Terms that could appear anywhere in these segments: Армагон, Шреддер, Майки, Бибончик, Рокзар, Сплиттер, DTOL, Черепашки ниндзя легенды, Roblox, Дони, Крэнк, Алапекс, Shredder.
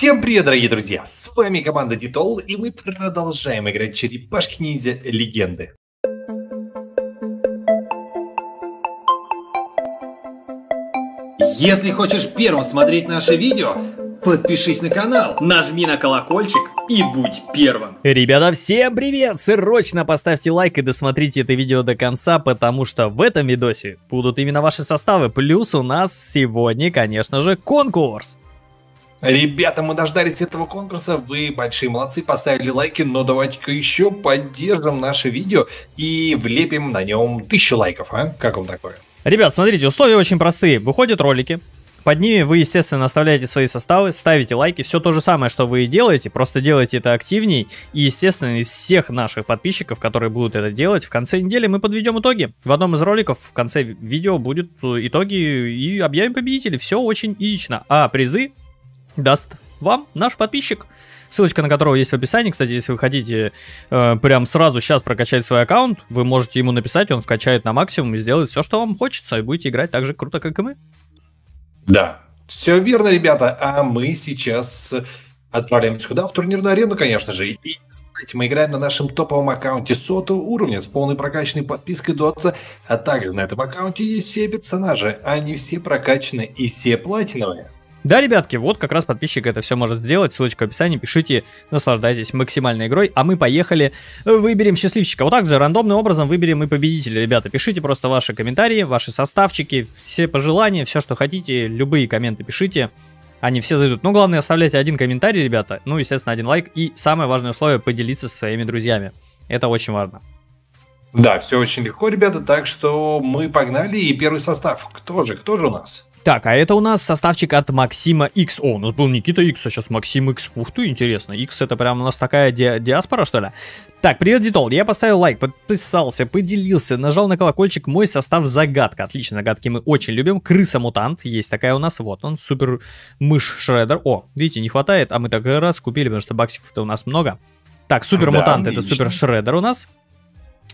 Всем привет, дорогие друзья! С вами команда DTOL, и мы продолжаем играть Черепашки-Ниндзя: Легенды. Если хочешь первым смотреть наше видео, подпишись на канал, нажми на колокольчик и будь первым. Ребята, всем привет! Срочно поставьте лайк и досмотрите это видео до конца, потому что в этом видосе будут именно ваши составы. Плюс у нас сегодня, конечно же, конкурс. Ребята, мы дождались этого конкурса, вы большие молодцы, поставили лайки, но давайте-ка еще поддержим наше видео и влепим на нем 1000 лайков, а? Как вам такое? Ребят, смотрите, условия очень простые, выходят ролики, под ними вы, естественно, оставляете свои составы, ставите лайки, все то же самое, что вы и делаете, просто делайте это активней, и, естественно, из всех наших подписчиков, которые будут это делать, в конце недели мы подведем итоги. В одном из роликов в конце видео будут итоги и объявим победителей, все очень изично, а призы даст вам наш подписчик, ссылочка на которого есть в описании. Кстати, если вы хотите прям сразу сейчас прокачать свой аккаунт, вы можете ему написать, он вкачает на максимум и сделает все, что вам хочется, и будете играть так же круто, как и мы. Да, все верно, ребята, а мы сейчас отправляемся куда? В турнирную арену, конечно же. И, кстати, мы играем на нашем топовом аккаунте 100 уровня с полной прокачанной подпиской дотса, а также на этом аккаунте есть все персонажи, они все прокачаны и все платиновые. Да, ребятки, вот как раз подписчик это все может сделать, ссылочка в описании, пишите, наслаждайтесь максимальной игрой, а мы поехали, выберем счастливчика. Вот так же, рандомным образом выберем и победителя, ребята, пишите просто ваши комментарии, ваши составчики, все пожелания, все, что хотите, любые комменты пишите, они все зайдут. Ну, главное, оставляйте один комментарий, ребята, ну, естественно, один лайк, и самое важное условие — поделиться со своими друзьями, это очень важно. Да, все очень легко, ребята, так что мы погнали, и первый состав, кто же у нас? Так, а это у нас составчик от Максима X. О, у нас был Никита X, а сейчас Максим X. Ух ты, интересно. X это прям у нас такая диаспора, что ли? Так, привет, DTOL. Я поставил лайк, подписался, поделился, нажал на колокольчик. Мой состав — загадка. Отлично, загадки мы очень любим. Крыса-мутант есть такая у нас. Вот он, супер мышь Шреддер. О, видите, не хватает, а мы так раз купили, потому что баксиков-то у нас много. Так, супер-мутант, да, это супер Шреддер у нас.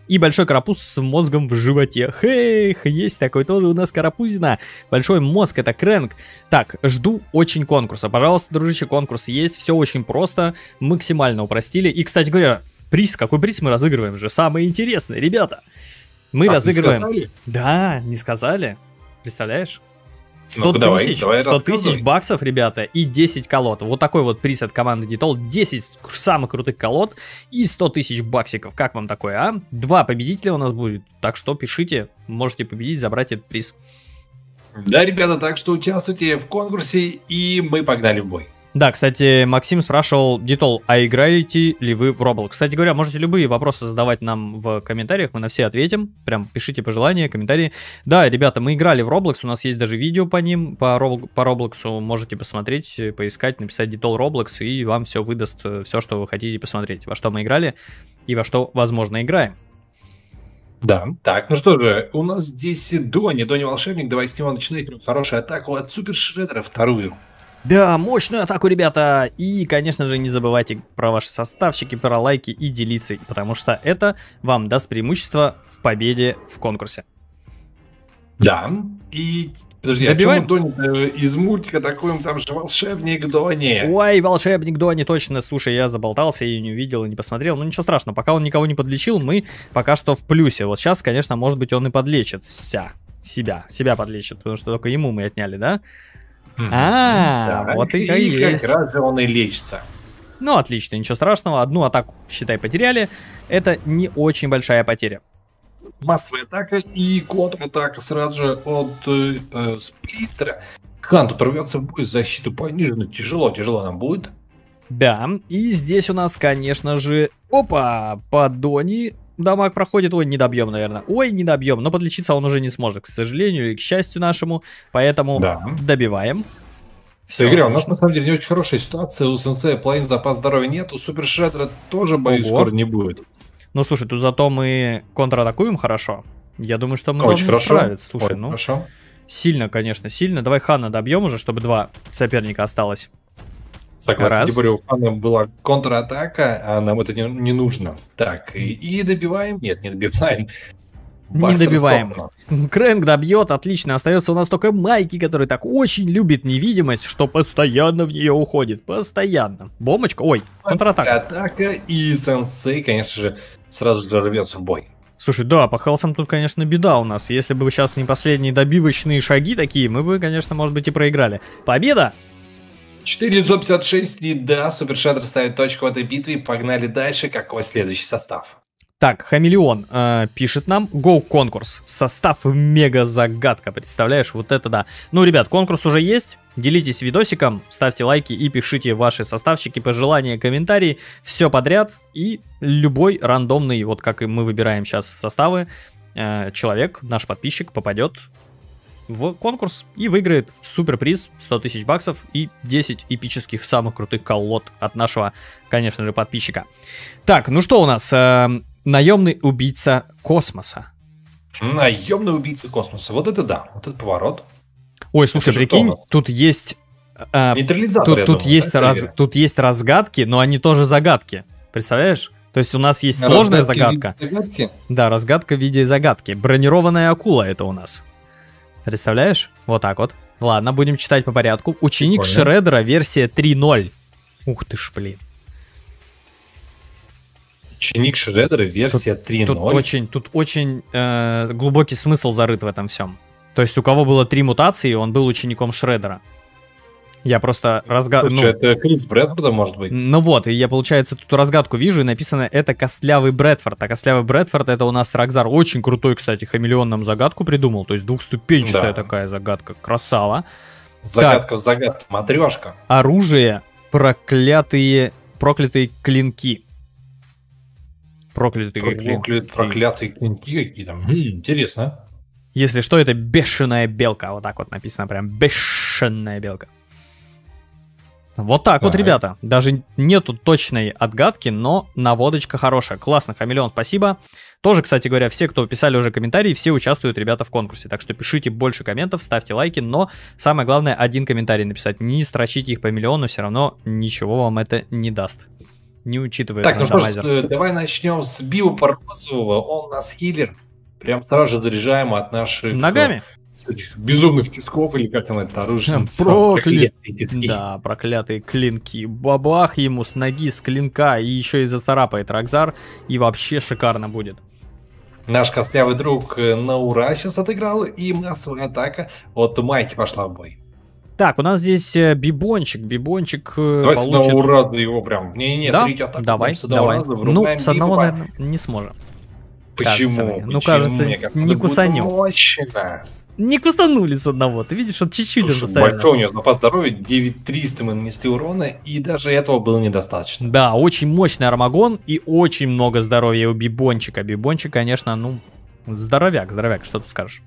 И большой карапуз с мозгом в животе. Хех, есть такой тоже у нас карапузина. Большой мозг, это Крэнк. Так, жду очень конкурса. Пожалуйста, дружище, конкурс есть. Все очень просто. Максимально упростили. И, кстати говоря, приз, какой приз мы разыгрываем же? Самое интересное, ребята. Мы разыгрываем... Не сказали? Да, не сказали. Представляешь? 100 тысяч баксов, ребята, и 10 колод. Вот такой вот приз от команды DTOL. 10 самых крутых колод и 100 тысяч баксиков. Как вам такое, а? 2 победителя у нас будет. Так что пишите, можете победить, забрать этот приз. Да, ребята, так что участвуйте в конкурсе, и мы погнали в бой. Да, кстати, Максим спрашивал: DTOL, а играете ли вы в Roblox? Кстати говоря, можете любые вопросы задавать нам в комментариях, мы на все ответим. Прям пишите пожелания, комментарии. Да, ребята, мы играли в Roblox, у нас есть даже видео по ним, по Roblox, можете посмотреть, поискать, написать DTOL Roblox, и вам все выдаст, все, что вы хотите посмотреть, во что мы играли и во что, возможно, играем. Да, так, ну что же, у нас здесь Дони волшебник, давай с него начинать, хорошую атаку от Супер Шреддера, вторую. Да, мощную атаку, ребята! И, конечно же, не забывайте про ваши составчики, про лайки и делиться, потому что это вам даст преимущество в победе в конкурсе. Да, и... Подожди, добиваем? А чем Дони из мультика такой, там же волшебник Дони? Ой, волшебник Дони, точно, слушай, я заболтался, я ее не увидел и не посмотрел, но ничего страшного, пока он никого не подлечил, мы пока что в плюсе. Вот сейчас, конечно, может быть, он и подлечится, себя подлечит, потому что только ему мы отняли, да? Да, вот и как раз он и лечится. Ну, отлично, ничего страшного. Одну атаку, считай, потеряли. Это не очень большая потеря. Массовая атака и контратака сразу же от Сплиттера. Хан тут рвется в бой, защиту понижена. Тяжело нам будет. Да, и здесь у нас, конечно же... Опа, по Дони дамаг проходит. Ой, не добьем, наверное. Ой, не добьем. Но подлечиться он уже не сможет, к сожалению, и к счастью нашему. Поэтому да, добиваем. Все, Игорь, у нас на самом деле не очень хорошая ситуация. У Сенсея половин запас здоровья нет. У Супер Шреддера тоже, боюсь, скоро не будет. Ну, слушай, тут зато мы контратакуем хорошо. Я думаю, что мы очень должны справиться. Слушай, очень хорошо. Сильно, конечно, сильно. Давай Хана добьем уже, чтобы 2 соперника осталось. Согласен, тем более у Хана была контратака, а нам это не нужно. Так, и добиваем? Нет, не добиваем. Не добиваем. Крэнк добьет, отлично. Остается у нас только Майки, который так очень любит невидимость, что постоянно в нее уходит. Постоянно. Бомбочка, ой, контратака. Атака и Сенсей, конечно же, сразу же рвется в бой. Слушай, да, по хелсам тут, конечно, беда у нас. Если бы сейчас не последние добивочные шаги такие, мы бы, конечно, может быть, и проиграли. Победа! 4956, и да, Супер Шреддер ставит точку в этой битве. Погнали дальше. Какой следующий состав? Так, Хамелеон пишет нам. Go конкурс. Состав мега-загадка. Представляешь, вот это да. Ну, ребят, конкурс уже есть. Делитесь видосиком, ставьте лайки и пишите ваши составщики, пожелания, комментарии. Все подряд. И любой рандомный, вот как и мы выбираем сейчас составы, человек, наш подписчик, попадет в конкурс и выиграет суперприз 100 тысяч баксов и 10 эпических самых крутых колод от нашего, конечно же, подписчика. Так, ну что у нас? Наемный убийца космоса. Наемный убийца космоса. Вот это да, вот этот поворот. Ой, слушай, прикинь, тут есть... Тут есть разгадки, но они тоже загадки. Представляешь? То есть у нас есть сложная загадка. Да, разгадка в виде загадки. Бронированная акула это у нас. Представляешь? Вот так вот. Ладно, будем читать по порядку. Ученик Шреддера, версия 3.0. Ух ты ж, блин. Ученик Шреддера, версия 3.0. Тут очень глубокий смысл зарыт в этом всем. То есть у кого было 3 мутации, он был учеником Шреддера. Я просто разгадываю. Слушай, это Крис Брэдфорда, может быть? Ну вот, и я, получается, тут разгадку вижу, и написано, это Костлявый Брэдфорд. А Костлявый Брэдфорд, это у нас Рокзар. Очень крутой, кстати, Хамелеон нам загадку придумал. То есть двухступенчатая такая загадка. Красава. Загадка так. В загадке. Матрешка. Оружие. Проклятые клинки. Проклятые клинки какие-то. Интересно. Если что, это бешеная белка. Вот так вот написано прям. Бешеная белка. Вот так вот, ребята. Даже нету точной отгадки, но наводочка хорошая. Классно, Хамелеон, спасибо. Тоже, кстати говоря, все, кто писали уже комментарии, все участвуют, ребята, в конкурсе. Так что пишите больше комментов, ставьте лайки, но самое главное, один комментарий написать. Не строчите их по миллиону, все равно ничего вам это не даст. Не учитывая. Так, ну что ж, давай начнем с Био Парвозового. Он у нас хилер. Прям сразу же заряжаем от наших... Ногами? Безумных тисков, или как там это оружие? Проклятые клинки. Бабах ему с ноги, с клинка, и еще и зацарапает Рокзар, и вообще шикарно будет. Наш костлявый друг на ура сейчас отыграл, и массовая атака от Майки пошла в бой. Так, у нас здесь Бибончик. Бибончик давай получит... с одного раза его прям... Не-не-не, да? Третью атаку. Давай. Ну, с одного, наверное, не сможем. Почему? Ну, кажется, не кусанем. Не кусанули с одного, ты видишь, вот чуть-чуть он поставил. Большой у него запас здоровья, 9300 мы нанесли урона, и даже этого было недостаточно. Да, очень мощный Армагон и очень много здоровья у Бибончика. Бибончик, конечно, ну, здоровяк, что тут скажешь.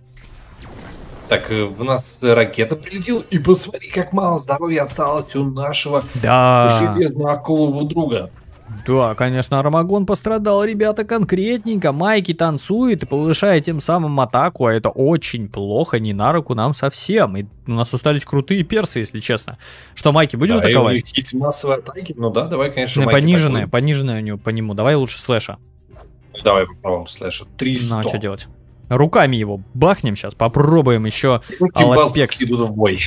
Так, в нас ракета прилетела, и посмотри, как мало здоровья осталось у нашего железного акулового друга. Да, конечно, Армагон пострадал, ребята, конкретненько. Майки танцует, повышая тем самым атаку, а это очень плохо, не на руку нам совсем. И у нас остались крутые персы, если честно. Что, Майки, будем атаковать? У них есть массовые атаки, ну да, давай, конечно, Майки пониженная у него по нему, давай лучше слэша. Давай попробуем слэша, 300. Ну, а что делать? Руками его бахнем сейчас, попробуем еще Алапекс. Идут в бой.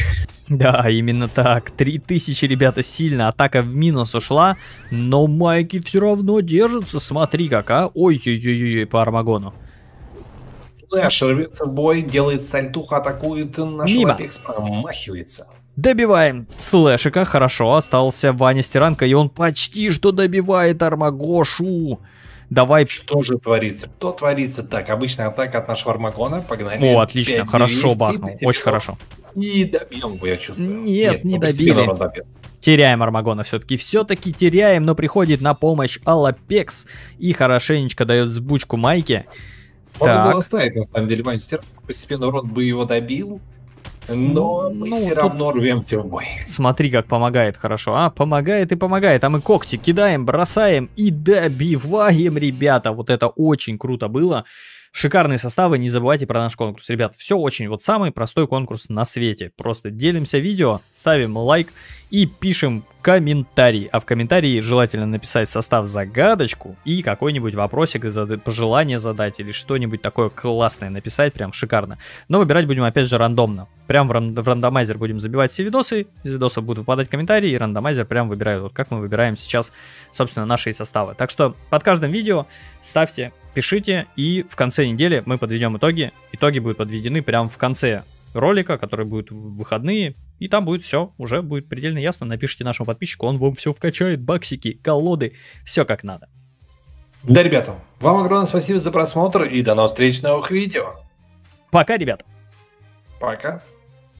Да, именно так. 3000, ребята, сильно. Атака в минус ушла, но Майки все равно держится. Смотри как, а. Ой-ой-ой-ой, по Армагону. Флэш рвется в бой, делает сальтуха, атакует наш Алапекс, промахивается. Добиваем слэшика, хорошо. Остался Ваня Стиранко, и он почти что добивает Армагошу. Давай. Что же творится? Что творится? Так, обычная атака от нашего Армагона. Погнали. О, отлично. 5, хорошо бахнул. Очень хорошо. Не добьем его, я чувствую. Нет, не добили. Теряем Армагона все-таки. Все-таки теряем, но приходит на помощь Алапекс. И хорошенечко дает сбучку Майке. Он так. Оставит, на самом деле, Ванчестер. Постепенно урон бы его добил. Но мы все равно рвем в бой. Смотри, как помогает хорошо. А, помогает и помогает. А мы когти кидаем, бросаем и добиваем, ребята. Вот это очень круто было. Шикарные составы, не забывайте про наш конкурс. Ребят, все очень, вот самый простой конкурс на свете. Просто делимся видео, ставим лайк и пишем комментарий. А в комментарии желательно написать состав-загадочку и какой-нибудь вопросик, пожелание задать или что-нибудь такое классное написать, прям шикарно. Но выбирать будем опять же рандомно. Прям в рандомайзер будем забивать все видосы, из видосов будут выпадать комментарии, и рандомайзер прям выбирает, вот как мы выбираем сейчас, собственно, наши составы. Так что под каждым видео ставьте, пишите, и в конце недели мы подведем итоги. Итоги будут подведены прям в конце ролика, который будет в выходные, и там будет все, уже будет предельно ясно. Напишите нашему подписчику, он вам все вкачает, баксики, колоды, все как надо. Да, ребята, вам огромное спасибо за просмотр и до новых встреч в новых видео. Пока, ребята. Пока.